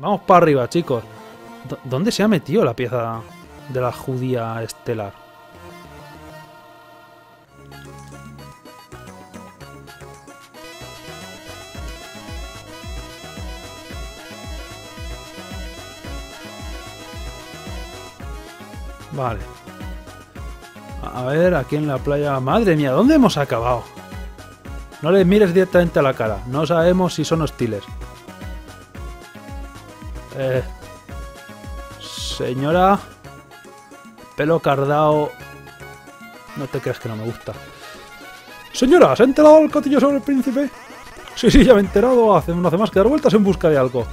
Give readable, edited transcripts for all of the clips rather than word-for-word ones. Vamos para arriba, chicos. ¿Dónde se ha metido la pieza de la judía estelar? Vale. A ver, aquí en la playa... ¡Madre mía! ¿Dónde hemos acabado? No les mires directamente a la cara. No sabemos si son hostiles. Señora... Pelo cardao... No te creas que no me gusta. Señora, ¿se ha enterado el cotillo sobre el príncipe? Sí, sí, ya me he enterado. No hace más que dar vueltas en busca de algo.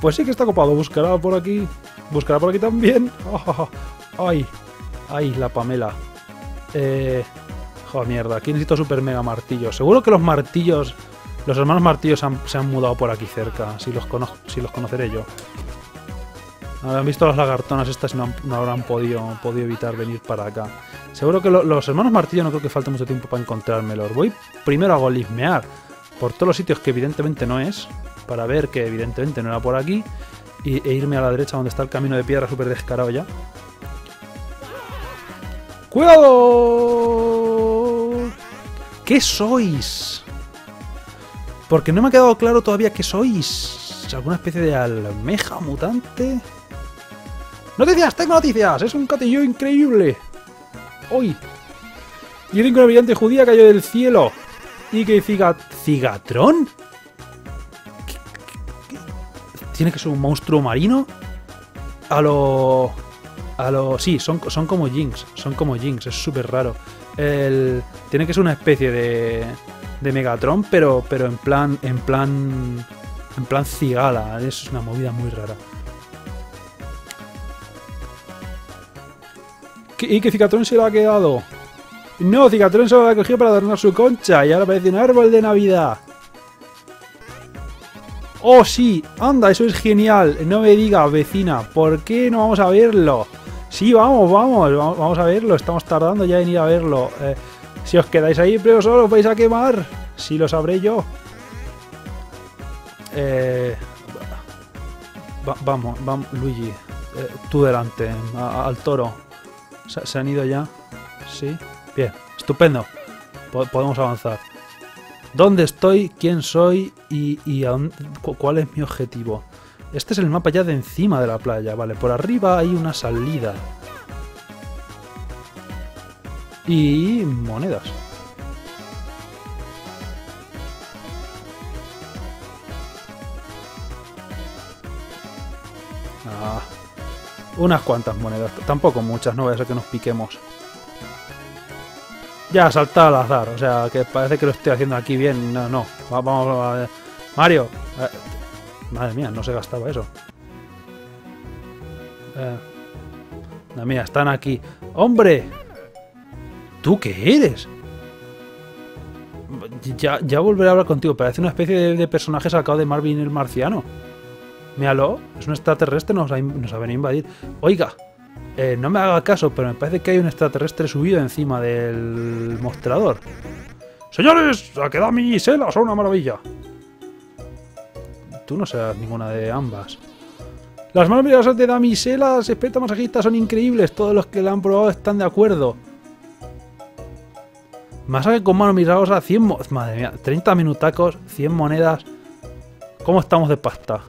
Pues sí que está copado. Buscará por aquí. Buscará por aquí también. ¡Ay! ¡Ay, la Pamela! Joder, mierda. Aquí necesito super mega martillos. Seguro que los martillos... Los hermanos martillos se han mudado por aquí cerca. Si los conoceré yo. Habrán visto las lagartonas estas y no habrán podido evitar venir para acá. Seguro que los hermanos martillos no creo que falte mucho tiempo para encontrármelos. Voy primero a golismear por todos los sitios que evidentemente no es. Para ver que evidentemente no era por aquí. E irme a la derecha donde está el camino de piedra súper descarado ya. ¡Cuidado! ¿Qué sois? Porque no me ha quedado claro todavía qué sois. ¿Alguna especie de almeja mutante? ¡Noticias! ¡Tengo noticias! ¡Es un cotillo increíble! ¡Hoy! Y una brillante judía cayó del cielo. ¿Y que cigatrón? ¿Tiene que ser un monstruo marino? Sí, son como Jinx. Son como Jinx, es súper raro. Tiene que ser una especie de Megatron, pero en plan cigala. Es una movida muy rara. ¿Y que Cigatron se lo ha quedado? No, Cigatron se lo ha cogido para adornar su concha. Y ahora parece un árbol de Navidad. ¡Oh, sí! ¡Anda, eso es genial! No me digas, vecina. ¿Por qué no vamos a verlo? Sí, vamos a verlo. Estamos tardando ya en ir a verlo. Si os quedáis ahí, pero solo os vais a quemar. Sí, lo sabré yo. Vamos, Luigi. Tú delante, al toro. ¿Se han ido ya? Sí. Bien, estupendo. Podemos avanzar. ¿Dónde estoy? ¿Quién soy? ¿Y cuál es mi objetivo? Este es el mapa ya de encima de la playa, vale. Por arriba hay una salida. Y monedas. Ah, unas cuantas monedas. Tampoco muchas, no vaya a ser que nos piquemos. Ya, saltar al azar. O sea, que parece que lo estoy haciendo aquí bien. No. Vamos. Mario. Madre mía, no se gastaba eso. Madre mía, están aquí. ¡Hombre! ¿Tú qué eres? Ya volveré a hablar contigo. Parece una especie de personaje sacado de Marvin el Marciano. Míralo. Es un extraterrestre, nos ha venido a invadir. Oiga, no me haga caso, pero me parece que hay un extraterrestre subido encima del mostrador. ¡Señores! ¡Ha quedado mi sela! ¡Son una maravilla! Tú no serás ninguna de ambas. Las maravillosas de damiselas expertas masajistas son increíbles. Todos los que la han probado están de acuerdo. Masaje con mano milagrosa, 100 monedas. Madre mía, 30 minutacos, 100 monedas. ¿Cómo estamos de pasta?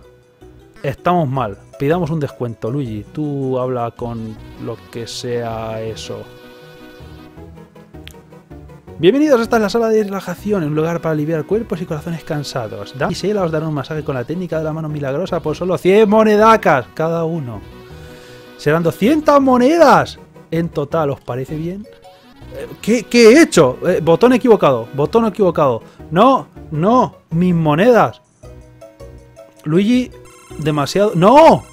Estamos mal. Pidamos un descuento, Luigi. Tú habla con lo que sea eso. Bienvenidos, esta es la sala de relajación, un lugar para aliviar cuerpos y corazones cansados. Dami y Sela os darán un masaje con la técnica de la mano milagrosa por solo 100 monedacas cada uno. Serán 200 monedas en total, ¿os parece bien? ¿Qué he hecho? Botón equivocado, botón equivocado. No, mis monedas. Luigi, demasiado... ¡No!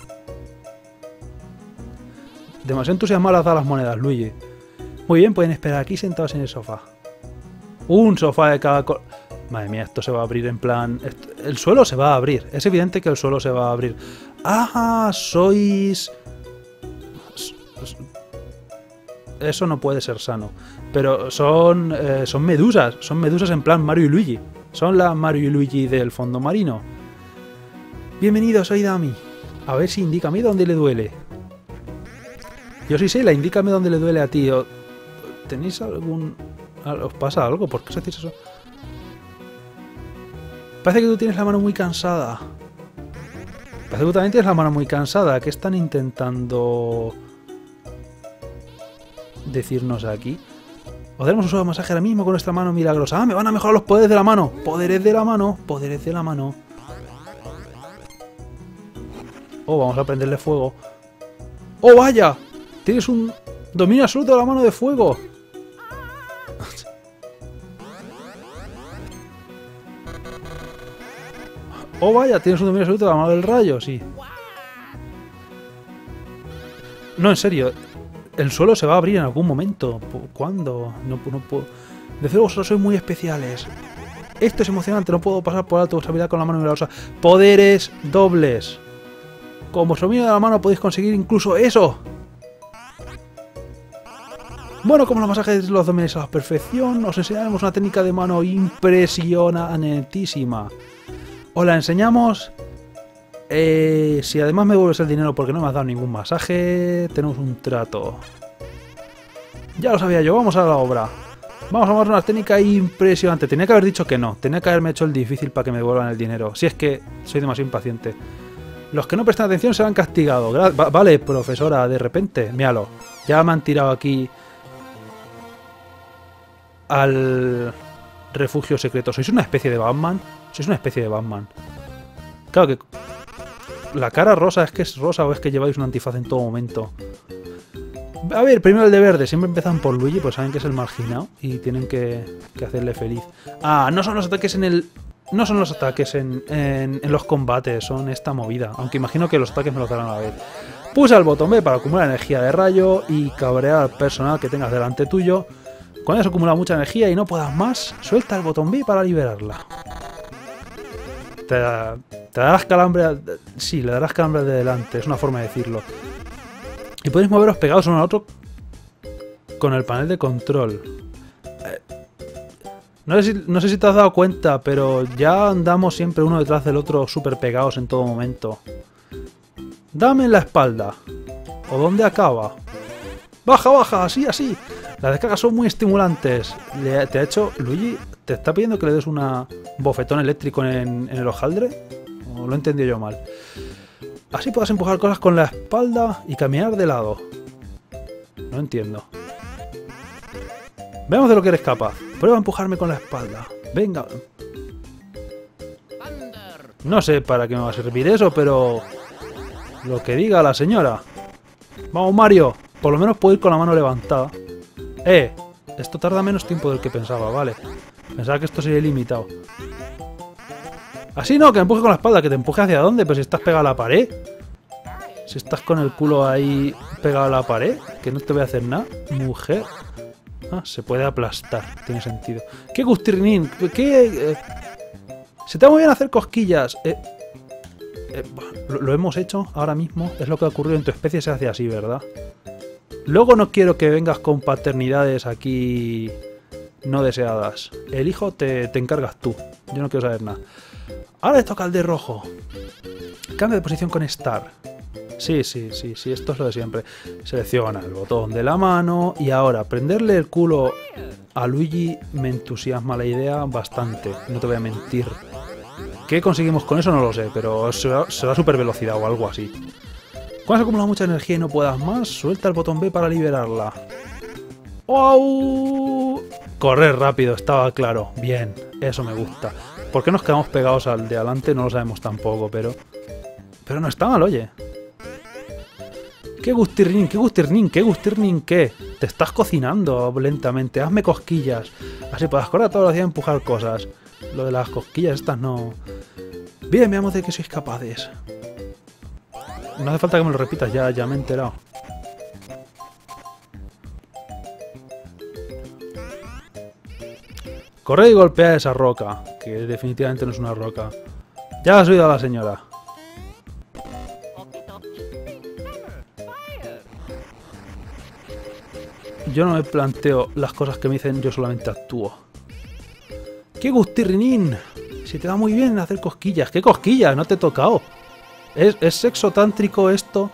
Demasiado entusiasmado a las monedas, Luigi. Muy bien, pueden esperar aquí sentados en el sofá. Un sofá de cada color. Madre mía, esto se va a abrir en plan... El suelo se va a abrir. Es evidente que el suelo se va a abrir. ¡Ah! Sois... Eso no puede ser sano. Pero son medusas. Son medusas en plan Mario y Luigi. Son la Mario y Luigi del fondo marino. Bienvenido, soy Dami. A ver si indícame dónde le duele. Yo soy Sheila, indícame dónde le duele a ti. ¿Tenéis algún...? ¿Os pasa algo? ¿Por qué os hacéis eso? Parece que tú tienes la mano muy cansada. Parece que tú también tienes la mano muy cansada. ¿Qué están intentando decirnos aquí? Os daremos un suave masaje ahora mismo con nuestra mano milagrosa. ¡Ah, me van a mejorar los poderes de la mano! ¡Poderes de la mano! ¡Poderes de la mano! ¡Oh, vamos a prenderle fuego! ¡Oh, vaya! ¡Tienes un dominio absoluto de la mano de fuego! ¡Oh, vaya! Tienes un dominio absoluto de la mano del rayo, sí. No, en serio. El suelo se va a abrir en algún momento. ¿Cuándo? No puedo... Desde luego solo sois muy especiales. Esto es emocionante. No puedo pasar por alto vuestra habilidad con la mano milagrosa. ¡Poderes dobles! Con vuestro dominio de la mano podéis conseguir incluso eso. Bueno, como los masajes los domináis a la perfección, os enseñaremos una técnica de mano impresionantísima. Os la enseñamos. Si además me devuelves el dinero porque no me has dado ningún masaje, tenemos un trato. Ya lo sabía yo, vamos a la obra. Vamos a mostrar una técnica impresionante. Tenía que haber dicho que no, tenía que haberme hecho el difícil para que me devuelvan el dinero. Si es que soy demasiado impaciente. Los que no prestan atención serán castigados. Vale, profesora, de repente, míralo. Ya me han tirado aquí al refugio secreto. ¿Sois una especie de Batman? Sois una especie de Batman. Claro que... La cara rosa, ¿es que es rosa o es que lleváis un antifaz en todo momento? A ver, primero el de verde. Siempre empiezan por Luigi, pues saben que es el marginado y tienen que hacerle feliz. Ah, no son los ataques en el... No son los ataques en los combates, son esta movida. Aunque imagino que los ataques me los darán a la vez. Pulsa el botón B para acumular energía de rayo y cabrear al personal que tengas delante tuyo. Cuando has acumulado mucha energía y no puedas más, suelta el botón B para liberarla. Te darás calambre... Sí, le darás calambre de delante, es una forma de decirlo. Y podéis moveros pegados uno al otro con el panel de control. No sé si te has dado cuenta, pero ya andamos siempre uno detrás del otro súper pegados en todo momento. Dame en la espalda. ¿O dónde acaba? ¡Baja, baja! ¡Así, así! Las descargas son muy estimulantes. ¿Te ha hecho... Luigi, ¿te está pidiendo que le des un bofetón eléctrico en el hojaldre? ¿O lo he entendido yo mal? Así podrás empujar cosas con la espalda y caminar de lado. No entiendo. Veamos de lo que eres capaz. Prueba a empujarme con la espalda. Venga. No sé para qué me va a servir eso, pero... Lo que diga la señora. Vamos, Mario. Por lo menos puedo ir con la mano levantada. Esto tarda menos tiempo del que pensaba, vale. Pensaba que esto sería ilimitado. Así no, que me empuje con la espalda. ¿Que te empuje hacia dónde? Pero si estás pegado a la pared. Si estás con el culo ahí pegado a la pared. Que no te voy a hacer nada. Mujer. Ah, se puede aplastar, tiene sentido. ¡Qué gustirnín! ¡Qué! Se te va muy bien hacer cosquillas. Lo hemos hecho ahora mismo. Es lo que ha ocurrido en tu especie, se hace así, ¿verdad? Luego no quiero que vengas con paternidades aquí no deseadas. El hijo te encargas tú. Yo no quiero saber nada. Ahora le toca al de rojo. Cambia de posición con Star. Sí, esto es lo de siempre. Selecciona el botón de la mano y ahora prenderle el culo a Luigi me entusiasma la idea bastante, no te voy a mentir. ¿Qué conseguimos con eso? No lo sé, pero será super velocidad o algo así. Cuando has acumulado mucha energía y no puedas más, suelta el botón B para liberarla. ¡Wow! Correr rápido, estaba claro. Bien, eso me gusta. ¿Por qué nos quedamos pegados al de adelante? No lo sabemos tampoco, pero... Pero no está mal, oye. ¡Qué gustirnín, qué gustirnín, qué gustirnín, qué! Te estás cocinando lentamente, hazme cosquillas. Así puedas correr a toda velocidad y empujar cosas. Lo de las cosquillas estas no... Bien, veamos de qué sois capaces. No hace falta que me lo repitas, ya me he enterado. Corre y golpea esa roca, que definitivamente no es una roca. Ya has oído a la señora. Yo no me planteo las cosas que me dicen, yo solamente actúo. ¡Qué gustirrinín! Se te da muy bien hacer cosquillas. ¡Qué cosquillas! ¡No te he tocado! ¿Es sexo tántrico esto?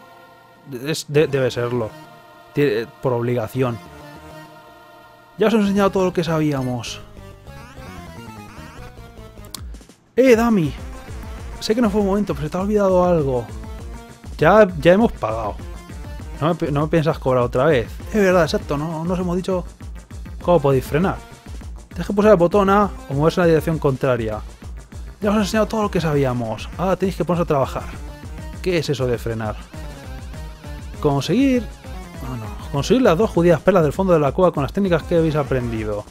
Debe serlo. Por obligación. Ya os he enseñado todo lo que sabíamos. Dami. Sé que no fue un momento, pero se te ha olvidado algo. Ya hemos pagado. No me piensas cobrar otra vez. Es verdad, exacto. No nos hemos dicho cómo podéis frenar. Tenéis que pulsar el botón A o moverse en la dirección contraria. Ya os he enseñado todo lo que sabíamos. Ahora tenéis que poneros a trabajar. ¿Qué es eso de frenar? Conseguir las dos judías perlas del fondo de la cueva con las técnicas que habéis aprendido.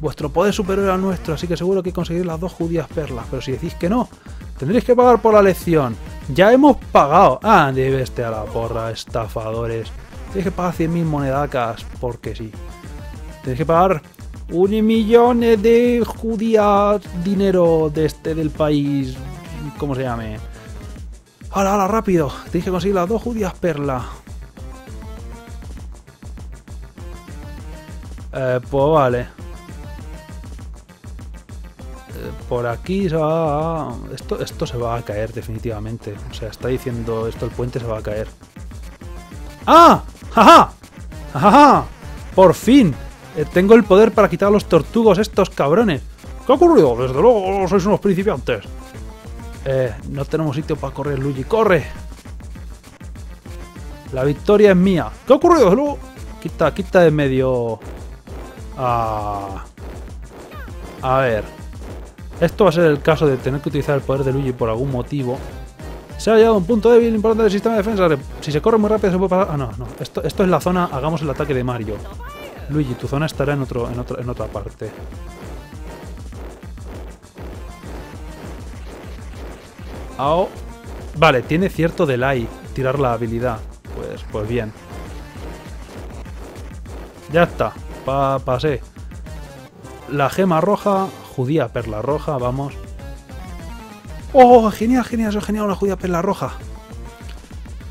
Vuestro poder superior al nuestro, así que seguro que conseguir las dos judías perlas. Pero si decís que no, tendréis que pagar por la lección. ¡Ya hemos pagado! ¡Ah, vete a la porra, estafadores! Tenéis que pagar 100.000 monedacas, porque sí. Tenéis que pagar 1.000.000 de judías dinero de del país... ¿Cómo se llame? ¡Hala, hala, rápido! Tenéis que conseguir las dos judías perlas. Pues vale. Por aquí se va... Esto se va a caer definitivamente. O sea, está diciendo esto, el puente se va a caer. ¡Ah! ¡Jaja! ¡Jaja! ¡Por fin! Tengo el poder para quitar a los tortugos estos cabrones. ¿Qué ha ocurrido? Desde luego sois unos principiantes. No tenemos sitio para correr, Luigi. ¡Corre! La victoria es mía. ¿Qué ha ocurrido? Desde luego... Quita de medio... A ver. Esto va a ser el caso de tener que utilizar el poder de Luigi por algún motivo. Se ha hallado un punto débil importante del sistema de defensa. Si se corre muy rápido se puede pasar... Ah, no. Esto es la zona... Hagamos el ataque de Mario. Luigi, tu zona estará en otra parte. Ao. Vale, tiene cierto delay tirar la habilidad. Pues bien. Ya está, pasé. La gema roja, judía perla roja, vamos. ¡Oh, genial, genial! Eso es genial, una judía perla roja.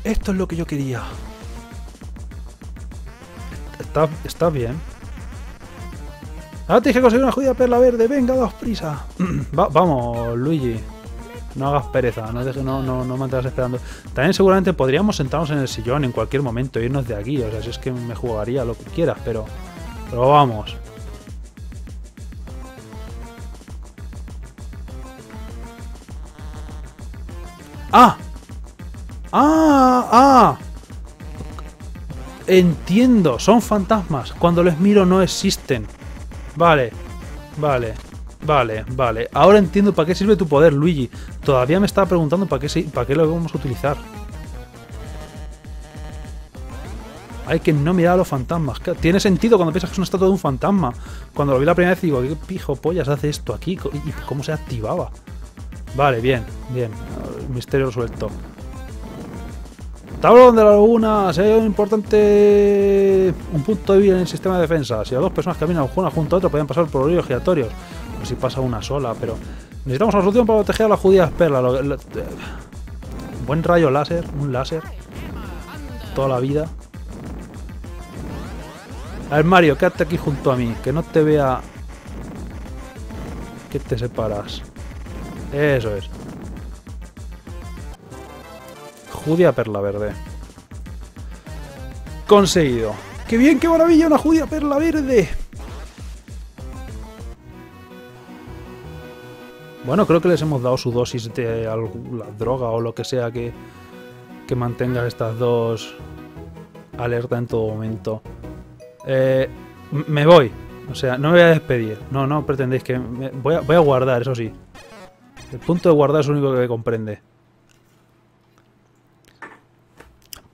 Esto es lo que yo quería. Está bien. Ahora tienes que conseguir una judía perla verde. Venga, daos prisa. Vamos, Luigi. No hagas pereza, no me estás esperando. También seguramente podríamos sentarnos en el sillón en cualquier momento e irnos de aquí. O sea, si es que me jugaría lo que quieras, pero vamos. ¡Ah! ¡Ah! ¡Ah! Entiendo, son fantasmas. Cuando les miro no existen. Vale, vale. Vale. Ahora entiendo para qué sirve tu poder, Luigi. Todavía me estaba preguntando para qué lo vamos a utilizar. Hay que no mirar a los fantasmas. Tiene sentido cuando piensas que es una estatua de un fantasma. Cuando lo vi la primera vez digo, ¿qué pijo pollas hace esto aquí? ¿Y cómo se activaba? Vale, bien, bien. Misterio resuelto. Tablón de la laguna. Se ha hallado importante... Un punto débil en el sistema de defensa. Si las dos personas caminan una junto a otra, pueden pasar por orillos giratorios. Si pasa una sola, pero necesitamos una solución para proteger a las judías perlas. Buen rayo láser, un láser. Toda la vida. A ver, Mario, quédate aquí junto a mí. Que no te vea. Que te separas. Eso es. Judía perla verde. Conseguido. ¡Qué bien, qué maravilla! ¡Una judía perla verde! Bueno, creo que les hemos dado su dosis de la droga o lo que sea que mantenga estas dos alerta en todo momento. Me voy. O sea, no me voy a despedir. No pretendéis que... Voy a guardar, eso sí. El punto de guardar es lo único que me comprende.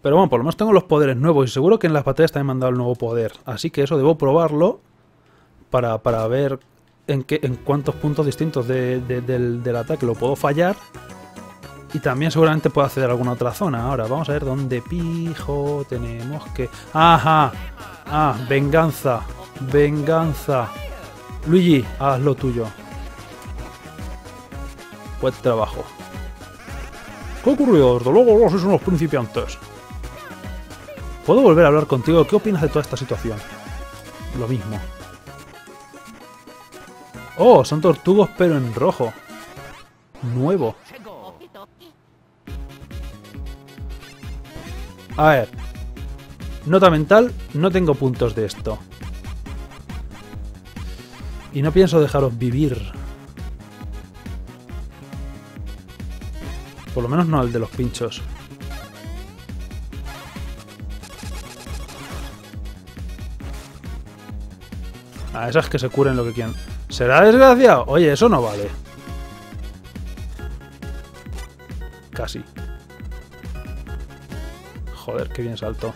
Pero bueno, por lo menos tengo los poderes nuevos y seguro que en las batallas también me han dado el nuevo poder. Así que eso debo probarlo para ver... En cuántos puntos distintos del ataque lo puedo fallar. Y también seguramente puedo acceder a alguna otra zona. Ahora, vamos a ver dónde pijo tenemos que... ¡Ajá! ¡Ah! ¡Venganza! ¡Venganza! Luigi, haz lo tuyo. Buen trabajo. ¿Qué ha ocurrido? Desde luego vos sois unos principiantes. ¿Puedo volver a hablar contigo? ¿Qué opinas de toda esta situación? Lo mismo. Oh, son tortugos pero en rojo. Nuevo. A ver. Nota mental, no tengo puntos de esto. Y no pienso dejaros vivir. Por lo menos no al de los pinchos. A esas que se curen lo que quieran. ¿Será desgraciado? Oye, eso no vale. Casi. Joder, qué bien salto.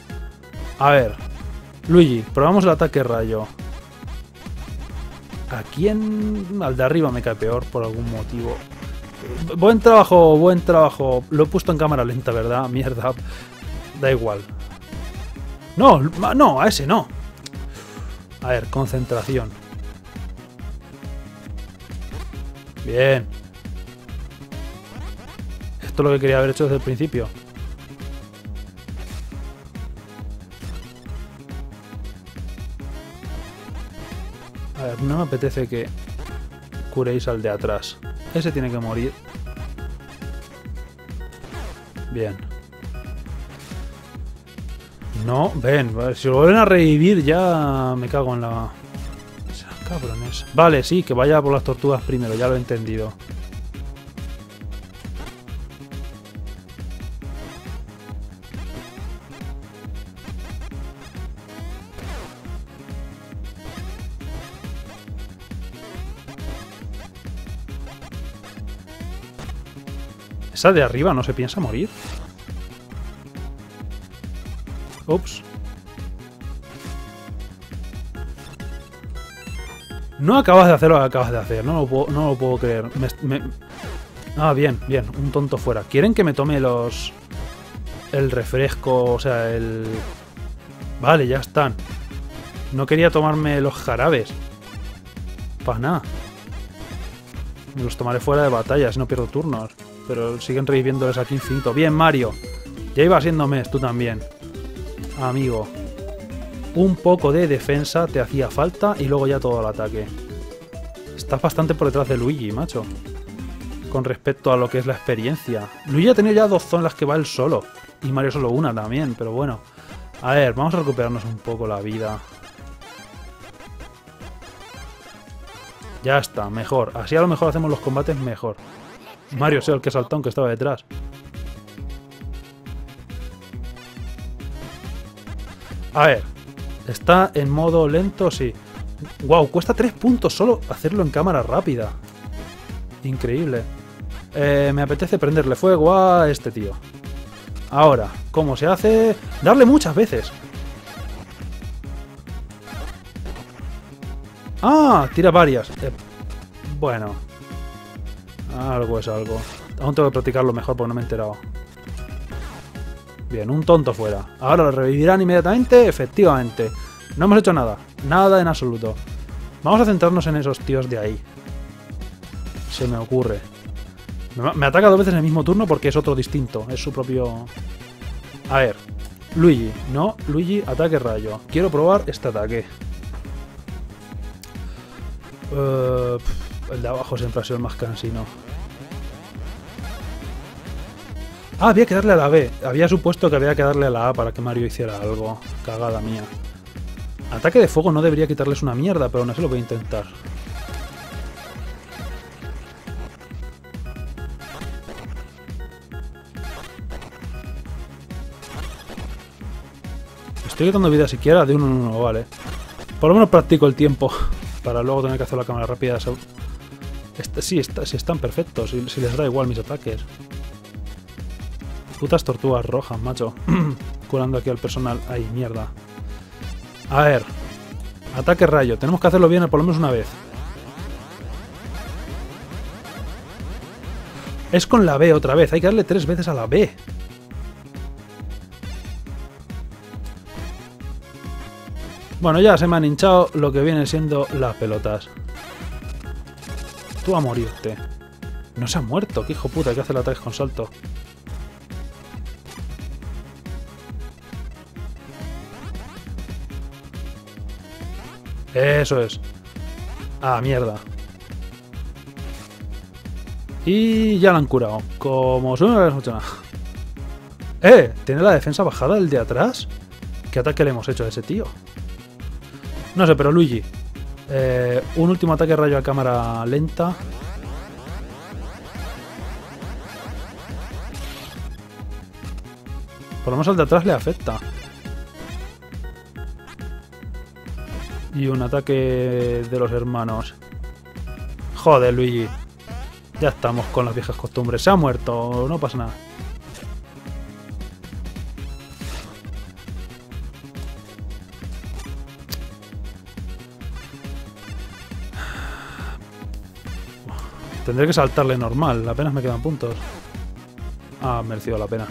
A ver. Luigi, probamos el ataque rayo. ¿A quién? Al de arriba me cae peor por algún motivo. Buen trabajo, buen trabajo. Lo he puesto en cámara lenta, ¿verdad? Mierda. Da igual. No, no, a ese no. A ver, concentración. Bien. Esto es lo que quería haber hecho desde el principio. A ver, no me apetece que curéis al de atrás. Ese tiene que morir. Bien. No, ven, si lo vuelven a revivir ya me cago en la... Cabrones. Vale, sí, que vaya por las tortugas primero, ya lo he entendido. ¿Esa de arriba no se piensa morir? Ups. No acabas de hacer lo que acabas de hacer. No lo puedo creer. Ah, bien, bien. Un tonto fuera. ¿Quieren que me tome los... el refresco? O sea, el... Vale, ya están. No quería tomarme los jarabes. Para nada. Me los tomaré fuera de batalla, si no pierdo turnos. Pero siguen reviviéndoles aquí infinito. Bien, Mario. Ya iba siendo mes, tú también. Amigo. Un poco de defensa te hacía falta y luego ya todo el ataque. Estás bastante por detrás de Luigi, macho. Con respecto a lo que es la experiencia. Luigi ha tenido ya dos zonas que va él solo. Y Mario solo una también, pero bueno. A ver, vamos a recuperarnos un poco la vida. Ya está, mejor. Así a lo mejor hacemos los combates mejor. Mario sea el que saltó, aunque estaba detrás. A ver. ¿Está en modo lento? Sí. Wow, cuesta 3 puntos solo hacerlo en cámara rápida. Increíble. Me apetece prenderle fuego a este tío. Ahora, ¿cómo se hace? Darle muchas veces. Ah, tira varias. Bueno. Algo es algo. Aún tengo que practicarlo mejor porque no me he enterado. Bien, un tonto fuera. Ahora lo revivirán inmediatamente. Efectivamente. No hemos hecho nada. Nada en absoluto. Vamos a centrarnos en esos tíos de ahí. Se me ocurre. Me ataca dos veces en el mismo turno porque es otro distinto. Es su propio... A ver. Luigi. No, Luigi, ataque rayo. Quiero probar este ataque. El de abajo siempre ha sido el más cansino. Ah, había que darle a la B. Había supuesto que había que darle a la A para que Mario hiciera algo. Cagada mía. Ataque de fuego no debería quitarles una mierda, pero aún así lo voy a intentar. Estoy quitando vida siquiera de uno en uno, vale. Por lo menos practico el tiempo para luego tener que hacer la cámara rápida. Sí, están perfectos. Si les da igual mis ataques. Putas tortugas rojas, macho. Curando aquí al personal. Ay, mierda. A ver. Ataque rayo. Tenemos que hacerlo bien por lo menos una vez. Es con la B otra vez. Hay que darle 3 veces a la B. Bueno, ya se me han hinchado lo que vienen siendo las pelotas. Tú a morirte. No se ha muerto, qué hijo puta, que hace el ataque con salto. Eso es. Ah, mierda. Y ya la han curado. Como si no hubieran hecho nada. ¿Tiene la defensa bajada el de atrás? ¿Qué ataque le hemos hecho a ese tío? No sé, pero Luigi. Un último ataque rayo a cámara lenta. Por lo menos al de atrás le afecta. Y un ataque de los hermanos. Joder, Luigi. Ya estamos con las viejas costumbres. Se ha muerto, no pasa nada. Tendré que saltarle normal. Apenas me quedan puntos. Ha merecido la pena.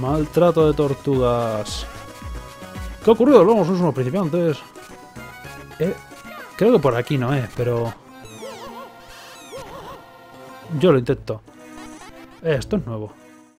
Maltrato de tortugas. ¿Qué ha ocurrido? Luego somos unos principiantes. Creo que por aquí no es, pero... yo lo intento. Esto es nuevo.